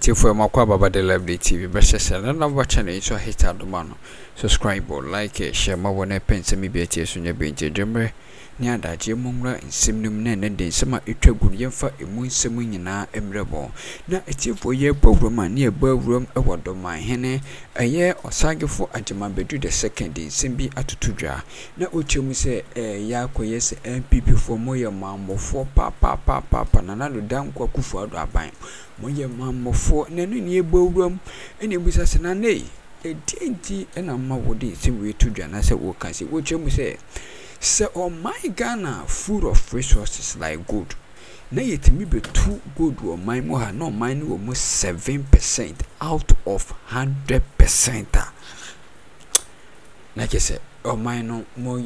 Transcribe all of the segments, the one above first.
Tifu makwa baba de Library TV besese na na wacha ne so hit adumano subscribe like share ma wona pense mi be tie so nya be nje dwemre ni adaje mumra nsimnum na ne de nsema etwaguru yemfa emu nsemu nyina emrebo na tifu ye program ani ebawuram ewodoman hene eye osagefo Adjima Badu II simbi atutudwa na otwemu se ya koyese MPP for moye mamofo pa na lodan kwa Akufo-Addo aban moye mamofo na no nie bawuram ene busase na nei enti ena mawode simwe tudwa na se wokase otwemu se say, oh my Ghana, full of resources like gold. Now it may be two gold or mine more, no mine almost 7% out of 100%. Like I said, oh mine no more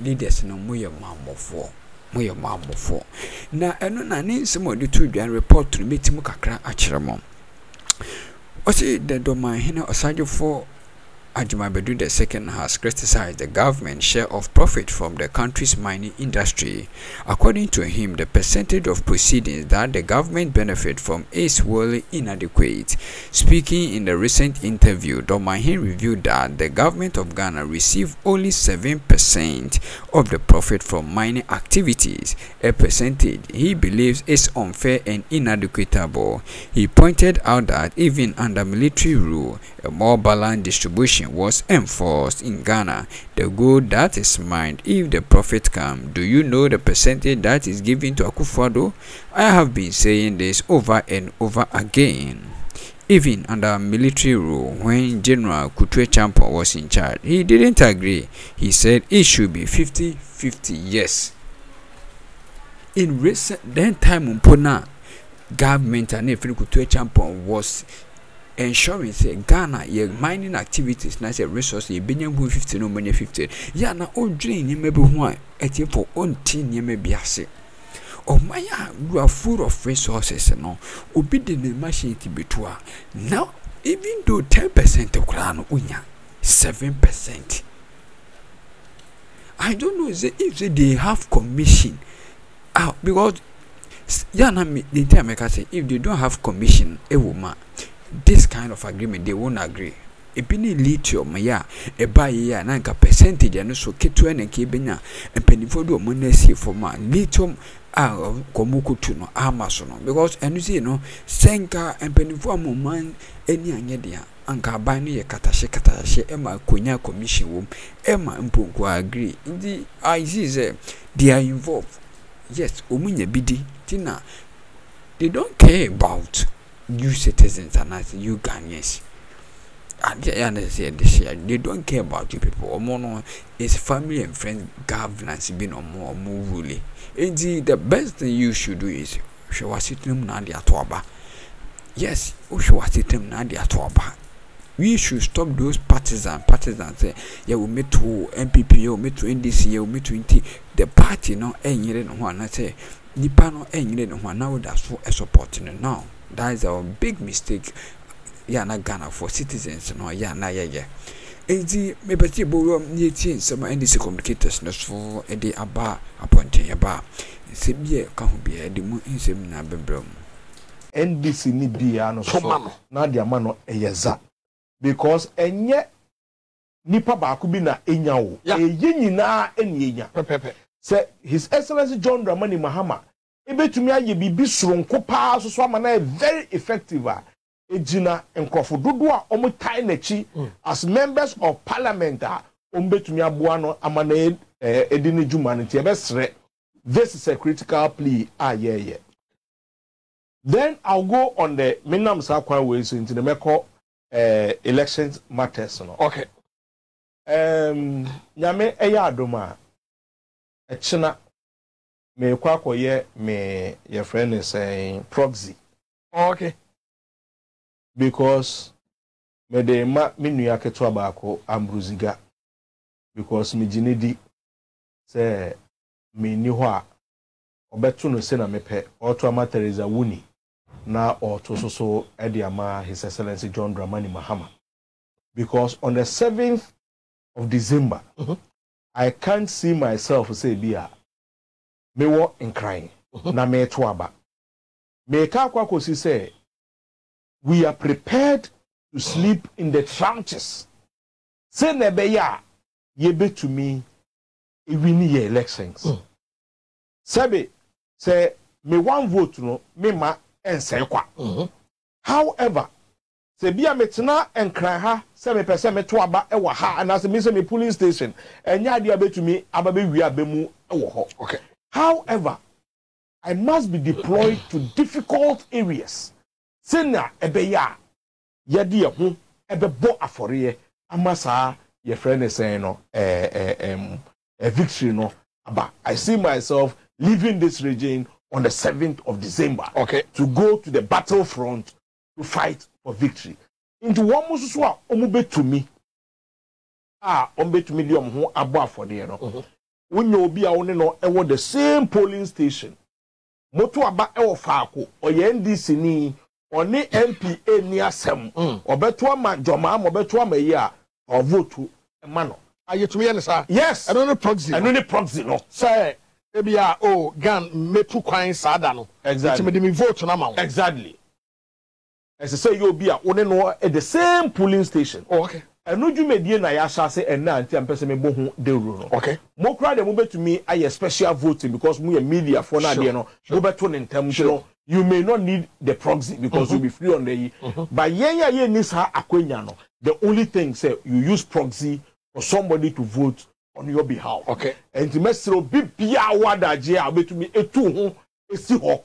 leaders no more your mom for. Moya mom for. Now I don't know some of the two and report to meet Mukakra Achramon. I say that domain henna aside for. Adjima Badu II has criticized the government's share of profit from the country's mining industry. According to him, the percentage of proceedings that the government benefits from is wholly inadequate. Speaking in a recent interview, Domahin revealed that the government of Ghana received only 7% of the profit from mining activities, a percentage he believes is unfair and inadequatable. He pointed out that even under military rule, a more balanced distribution was enforced in Ghana. The gold that is mined, if the profit comes, do you know the percentage that is given to Akufo-Addo? I have been saying this over and over again. Even under military rule, when General Kutwe Champo was in charge, he didn't agree. He said it should be 50-50 years. In recent then time, Mpona government and Kutwe Champo was ensuring say Ghana your mining activities na say resource e benya 50 no money 50 ya na odwene ni mebe ho a etie for ontin ni mebe ase o maya you are full of resources no obi de ne machine ti beto a now even though 10% okra no unya 7% I don't know if they have commission because ya na me the time I can say if they don't have commission e wo ma this kind of agreement they won't agree. A penny lithium, yeah, a buy yeah, nanka percentage and also ketu and kibena and penny for do money for man lithium komuku to no amazono because and you see no senka and penny for man any anyedia anka bani katashe emma kunya commission womb emma mpunku agree. The I see they are involved. Yes, umunye bidi tina they don't care about you citizens and as you Ghanaians, they don't care about you people. It's family and friends governance being more ruling. Indeed, the best thing you should do is yes, we should stop those partisans. Yeah, we meet to MPP, we meet to NDC, we meet to NT. The party no ain't one. I say, Nipano ain't one. Now that's for supporting now. That is our big mistake. Yana Ghana for citizens, no, yeah. Ezi maybe people need some NDC communicators, not for a day about appointing a bar. Sebia can't be a demo in seminar bembrum. NDC need be an so Nadia Mano a yaza because and yet Nipa Bakubina enyao, a yenina and yenya. Say His Excellency John Dramani Mahama. Ebe to me, I be bistron copa, so swamana very effective. Ejina and Kofudua Omutainechi as members of parliament are Umbetumia Buano Amane Edini Jumanity. This is a critical plea. Then I'll go on the Minam Sakwa ways into the Meko elections matters. Okay. Yame Eyadoma Echina. Me kwako ye me your friend is saying proxy. Okay. Because me de ma minu yake twabako ambruziga. Because me jinidi say me ni ho a obetu no se na mepe oto ama Teresa Wuni na oto so edi ama His Excellency John Dramani Mahama. Because on the 7th of December I can't see myself say bia me wo in crying na me to aba me ka kwa kosi say we are prepared to sleep in the trenches. Say nebeya yebe to me win ye elections. Sebe say me one vote no me ma ense kwa. However, se bia metena enkran ha se me pese me to aba e wa ha and as me say me polling station enya dia be to me aba be wi aba mu e wo ho. Okay. However, I must be deployed to difficult areas. Sena ebeya yedi ehu ebebo aforiye amasa ye friend is saying no a victory no aba. I see myself leaving this region on the 7th of December, okay, to go to the battlefront to fight for victory. Into one muswa omube to me. Ah, ombe to me who abo for the no. When you be a one no ewo the same polling station. Motu aba ewo faako or NDC ni or ne MPA near sem or betwa ma joma or betwa ma ya or vote to a mano. Are you to me, sir? Yes. I don't know proxy. I don't know proxy no. Sir, maybe oh gan me two coins sadano. Exactly. Vote na exactly. As I say, you'll be at the same polling station. Oh, okay. And no, you may be na yasha say and now and person may bohun de runo. Okay. More crowd move to me, I special voting because we are media for now. You may not need the proxy because you'll be free on the but yeah nis ha akwanyano. The only thing say you use proxy for somebody to vote on your behalf. Okay. And the message will be wada jia bet me a 2 a si ho.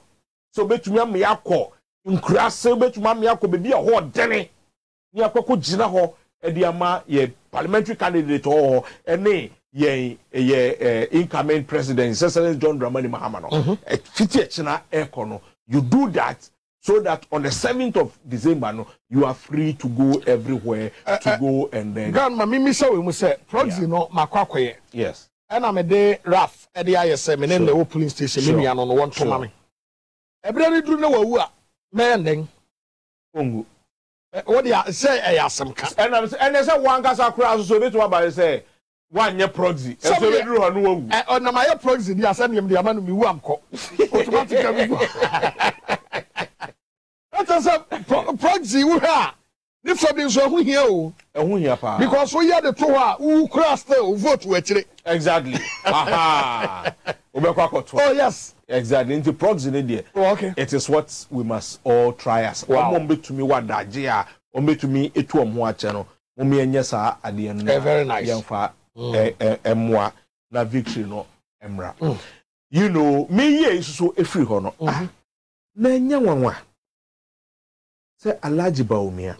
So bet me am ya call. Nkrase betuma me akọ bebi ho dene ni akọkọ jina ho e di ama ye parliamentary candidate ho ene ye incoming president John Dramani Mahama no fiti e china eko no. You do that so that on the 7th of December no you are free to go everywhere to go and then grandma mimi say we say proxy no makwakwe. Yes. And am dey raf e di ayese me name the police station me nua no won to mame ebrere dru na wawu a man, then, Ungu. What do you say? I ask some cat. And I say, one gas across so bit what I say. 1 year proxy. So we drew a new one. On my proxy, you are sending him the amount of me warm cock. Automatically. That's a proxy. We are. This something so we hear. And we are. Because we are the two who cross the vote with it. Exactly. Aha. Oh, yes. Exactly. Into proxy, dear. Oh, okay. It is what we must all try as. Wow. To me, what that yeah. To me, it was more channel. Yes, at the end. Very nice. Na victory no emra. You know, me is so a free honor. Ah, na one. Say a large bow mere.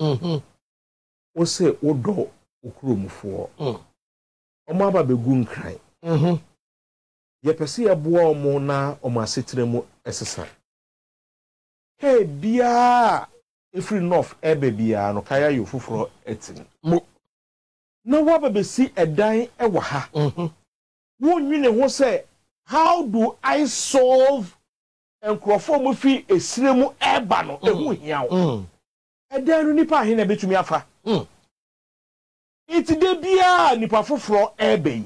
Or say, O door, Ukrum for. Omaba be goon cry. Ye pesi ya buwa mo na o masitire mo esesa. Hey bia ifri north ebe bia no kaya yo fufuro etin. Mo na waba be si edan e wa ha. Wo nwine ho se how do I solve enkrofo mo fi esire mo eba no ehu hia wo. Edan no nipa hena betumi afa. Iti de bia nipa fufuro ebe yi.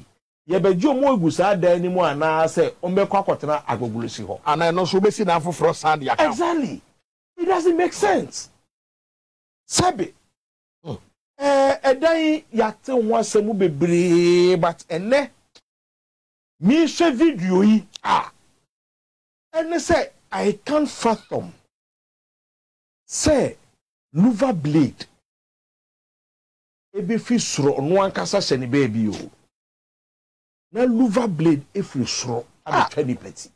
Ye be jo mo egusa dan ni mu ana se o be kwa kwotena agbogulusi ho ana no so be si na foforo sand ya ka. Exactly. It doesn't make sense. Sabe edan ya te ho asemu bebre but ene mi she video yi ah ene say I can't fathom say Luva blade e be fi sro no ankasa she ni be bi o. Na Luva blade if you saw at the petty.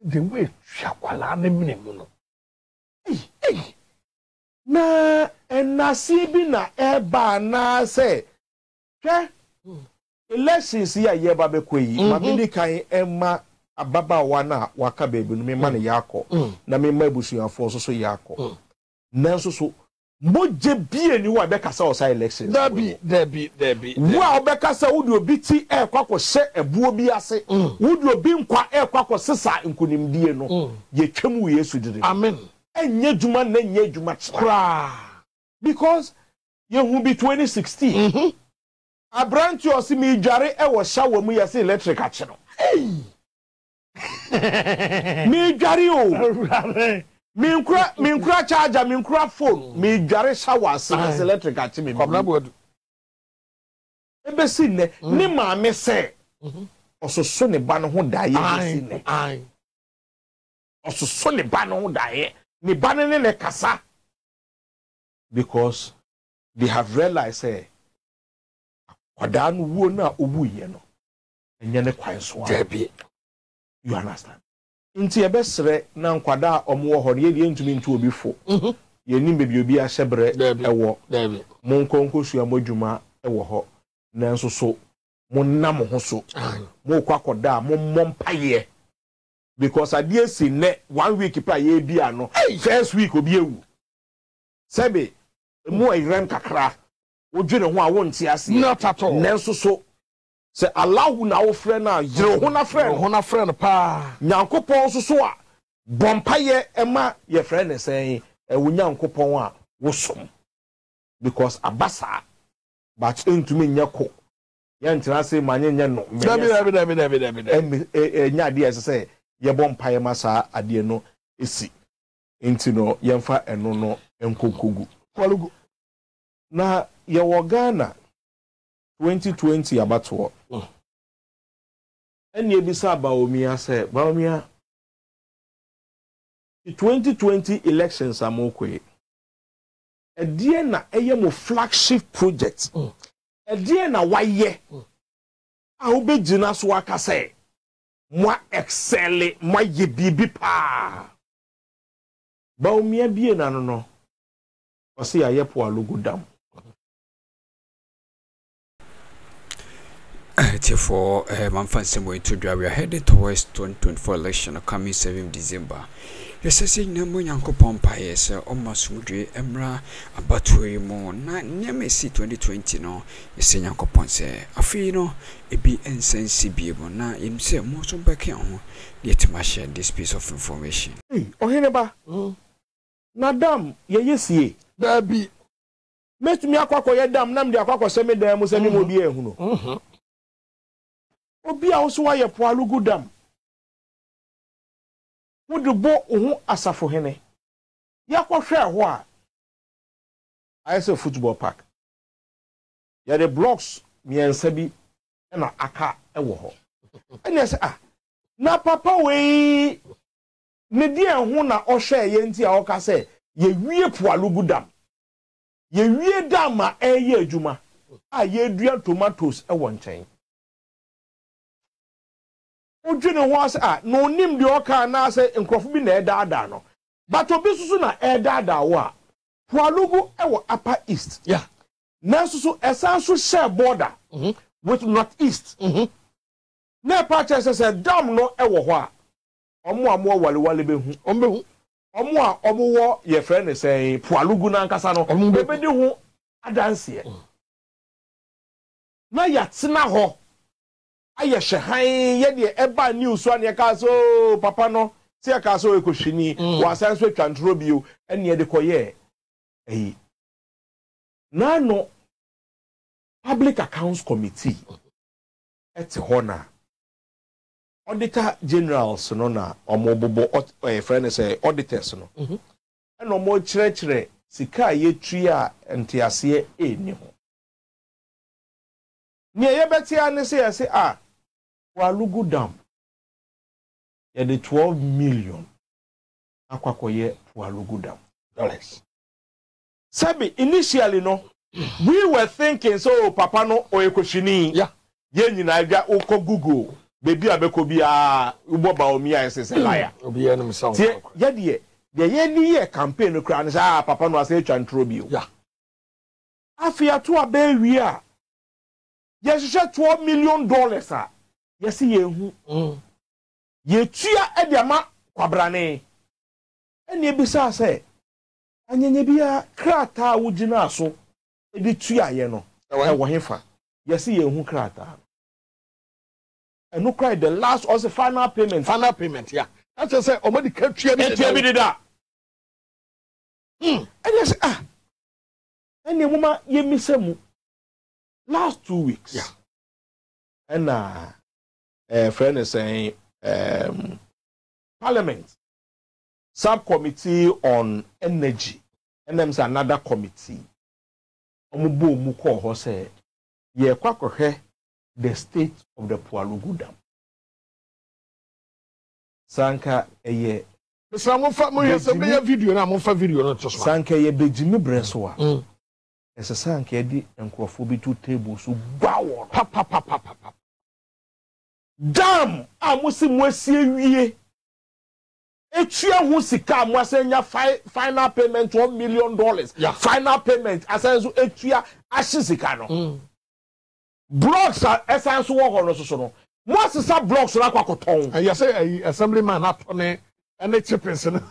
The way Shakwala Minimuno. Na and Nasibina Eba na say, elections here, Yebabeque, Mamilika, Emma, Ababa Wana, Wakabe, me money Yako, Name Mabushi and Force so Yako. Nanso so. Moje bi eniwa abeka sa osa election there be wa abeka sa wo do bi ti e kwa kwa she ebuo bi ase wo do bi nkwa e kwa kwa sesa nkonimdie no ye twem wo Yesu dire amen enye djuma na enye djuma kra because ye hu bi 2016 abranti osimi dware e wo sha wo mu ye se electric a cheno mi dware o Minkura charger, minkura phone, mi jare shower, since electric at me. Come on, Ebesine, ni maame se. Ososo ne ba no ho dae ebesine. Ai. Ososo ne ba no ho dae, ne ba ne ne kasa. Because they have realized say kwadan wo na obuye no. Enye ne kwanso. Debi. You understand? Nti ebesere na nkwada omwo ho ye die ntumi ntu obifo. Ye nim bebi obi a shebre ewo. Debi. Monkonko sua modwuma ewo ho. Nanso so monnam ho so mo kwakoda mommom paye because adie si ne 1 week paye bi ano first week obi ewu sebe mo iran kakra odwene ho a wonti ase not at all nanso so se allahu na wo frɛ na yere ho na frɛ no pa nyankopon so so a bompaye ema ye frɛ ne sɛn ewu nyankopon a wo som because abasa but ntumi nyako ya ntira se manye nyeno dabi nya ade ese se ye bompaye masa ade no esi ntino ye mfa eno no enkokogu Pwalugu na ye wo Ghana 2020 abato enye bisa baomia se baomia 2020 elections amokwe Ede na eye mo flagship project. Ede na waye. A obe jina so akase. Mo excel, mo ye bibi pa. Ba o mia bie na no no. O se aye Pwalugu Dam. Therefore, man fancy way to drive. We are headed towards 2024 election coming 7th December. Yesese nyammo yankopon pa yesa omasudwe emra abatoyi mo na nyamesi 2020 no yesi yankopon se afi no ebi ensense biemo na yimse mo so beke ho let me share this piece of information oheneba madam yeyesie dabi metumi akwakọ yedam nam de akwakọ se medam mo se mi obi ehuno obi a wo so waye Pwalugu Dam Would bo uhu asafo hene yakwohwe ho a ayese football park ya the blocks miensa bi na aka ewo ho ene se ah na papa we ne die ho na ohwe ye ntia oka se ye wie Pwalugu Dam ye wie dam a eye adwuma a ye dua tomatoes ewo nchen Ojune ho ase a no nim de oka na ase nkrofo bi na eda no but obi susu na eda wo a Pwalugu ewo upper east yeah na susu esanso share border with northeast na patches say dam no ewo ho a omo amo walewale behu omo a omo wo ye friend say Pwalugu na nkasa no bebe di ho adanse na yatsena ho Aye shehan ye de eba news one ye ka so papa no se ye ka so ekohwini wo asan so twantro bio ene de koye eh na no public accounts committee at hona auditor generals no na omobobo friend say auditors no eno mo chirechire sika ye twi a ntiase eni ho ne ye betia ne se ye se ah Pwalugu Dam ya de 12 million akwakoye Pwalugu Dam dollars sabi initially no we were thinking so papa no oyekoshini yeah ye nyina ga okogugo bebi abeko bia uboba omi a se liar obi enum sound ye de ye ni ye campaign kra ne sa papa no ase twantro bio yeah afia to abewi a yes $12 million a yes ye hu ye tua e de ma kwabrane ene ebisa se anyenye bia krata wo gina aso e de tua ye no e wo hefa yes ye hu krata eno cry the last or the final payment yeah that say omodi ka tua bi de da ene se ah ene moma ye misemu last 2 weeks yeah and friend is saying parliament Subcommittee on Energy, and there's another committee. Omubu Muko Hose, Ye Kwakohe, the state of the Pwalugu Dam. Sanka Eye. Mr. Mufa, Mufa video, and Mufa video, not just Sanka Ye Bejimi Breswa. As a Sanka Eddy and Kwafubi two tables who bow, papa, papa, papa. Damn, I must see Etia hu sika amwasenya final payment $1 million. Final payment asenso etia ashi sika no. Blocks are asenso wo no so no. Mo sisa blocks na kwa koton. I say assemblyman atone any chippings no.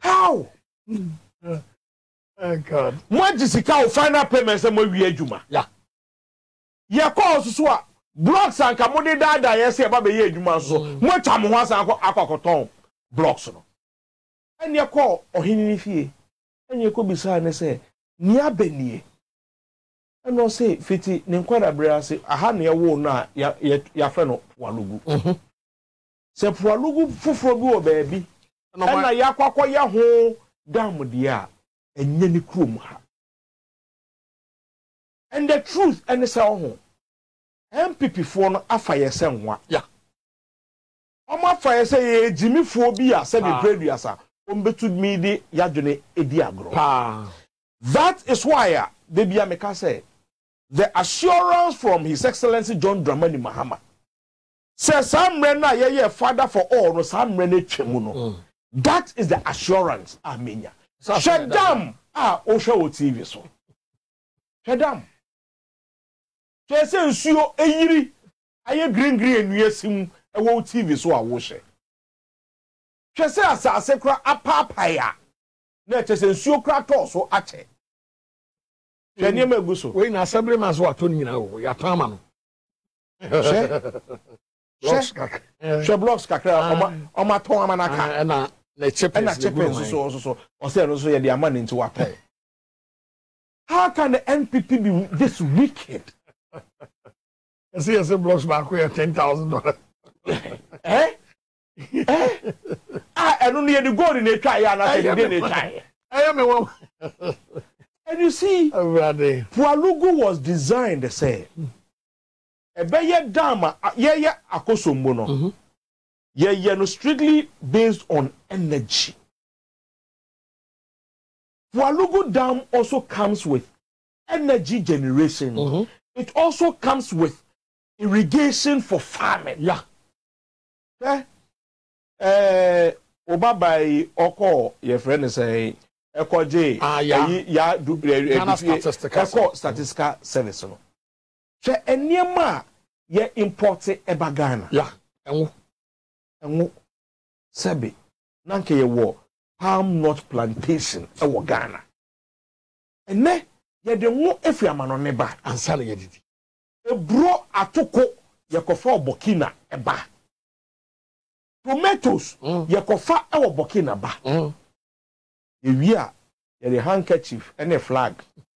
How? Oh God. Mo jisika final payment se mo wi adwuma. Yeah. Ye call so so blocks and Kamudi Dada, yes, about the age, Manso. Much am was Aquacoton blocks. And your call or Hinifie, and you could be signed and say, Nia Benny. And no say, Fitty, Ninquada Brea, say, I had near war now, yet your friend Pwalugu. Say Pwalugu Fufrogu, baby. And I Yaqua Yahoo, damn with ya, and Yenny Krum. And the truth and the sound. MPP for no afire senwa. Yeah. Oma afire say Jimmy phobia said the previous sa ombetu mi de yadone edi agro. Pa. That is why Bibia Meka say the assurance from His Excellency John Dramani Mahama says Sam Rena ye father for all no Sam Rene Chemuno. That is the assurance Armenia. Shadam Oshawo TV so. Shadam. Chese nsuo eyiri aye green green nuesim ewo TV so awo hye. Chese asase kra apapaya na chese nsuo kra to so ache. Chene maguso. We na assembly man so ato nyina wo ya tama no. She blocks kakra oma ton amanaka na na chepens so o se no so ye de amane nti wa pe. How can the NPP be this wicked? I see as a blocks back here $10,000. Eh? Eh? I don't need the gold in a try. I didn't try. I am a woman. And you see, Pwalugu was designed to say, a better dama, yeah, akosombono. Yeah, no, strictly based on energy. Pwalugu Dam also comes with energy generation. It also comes with irrigation for farming. Yeah. Oba by Oko, your friend say Eko J. Ah, yeah. Yeah, do Eko Statistical Service. So, Enyema, ye imported Ebagana. Yeah. And Sebi, Nanke ye war, palm nut plantation, Ewa Ghana. And ne? Ye de mo efia mano neba ansale ye didi ebro atoko ye kofa Burkina eba tomatoes ye kofa ewo Burkina ba ewi a ye the handkerchief and a flag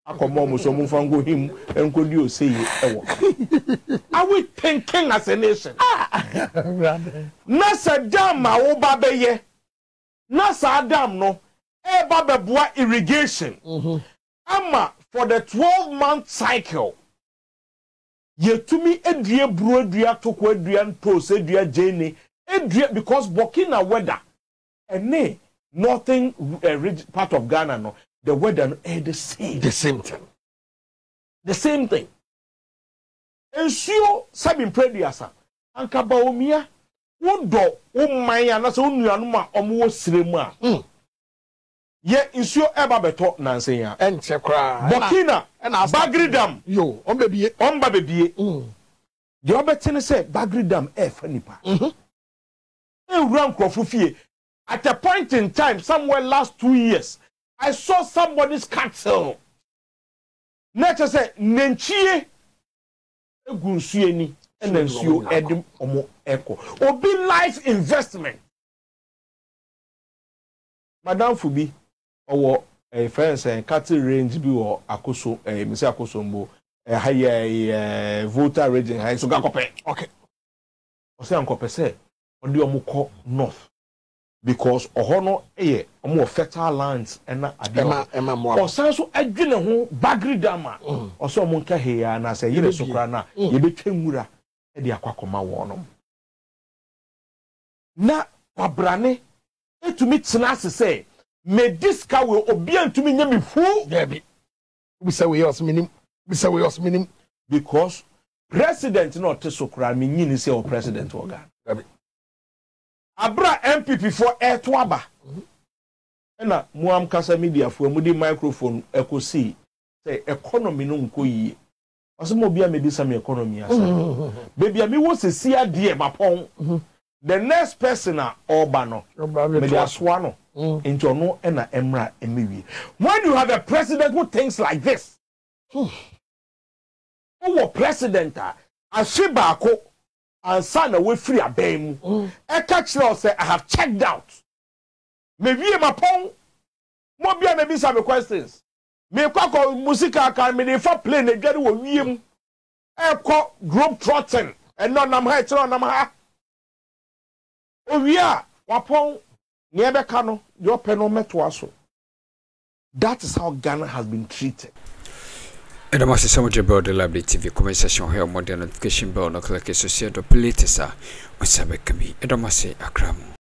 akomo mo so mo fango him enko di oseye ewo are we thinking as a nation na sa dam ma wo ba beye na sa dam no e ba beboa irrigation ama for the 12-month cycle, yetumi edria bro edria toko edria ntose edria jene edria because Burkina weather and nay nothing part of Ghana no the weather is the same thing. Ensure sabin prediasa anka baomia wodo omanya na so nuanuma omo sirema. Yeah, ensure eba beto nansenya. And chekra. Burkina and Bagri Dam. Yo, on baby. The other thing is Bagri Dam fanipa. At a point in time, somewhere last 2 years, I saw somebody's cattle. Nature said, Nenchie Gunsueni and Nensio Edim Omo Echo. Obi life investment. Madam Fubi. Or a friends and cattle range be or Akoso, a Miss Akosombo, a higher voter region, high so Gakope. Okay. Or say Uncle Pese, or do a Moko North. because ohono eye more fertile lands and adema or sanso adwene ho bagri dama or so monka here na say yele sokra na yebetwa mura e de akwakoma wono na kwabrane etumi tena say me diska we obi antumi nya me fu debi we say we us minim because president no te sokra me nyini say o president o Ghana Abra MPP for air to Abba. Ena Muam Kasa Media for Moody microphone echo see. Say economy no mkoyi. Asumobia me disa me economy asa. Baby me was a see dear mapon. The next person or bano. Media swano. Into no ena emra emiwi. When you have a president who thinks like this. Who president ashibako. And son away free a bam. A catch law say I have checked out. Maybe my pong. Mobia maybe some questions. May call musica can be for playing again with William. A call group trotting and none am high to none am high. Oh, yeah, Wapong never cano, your penal metwaso. That is how Ghana has been treated. And I must say so much about the library TV comment section here on the notification bell. No click associate or play this. What's up, baby? And I must say, Akramu.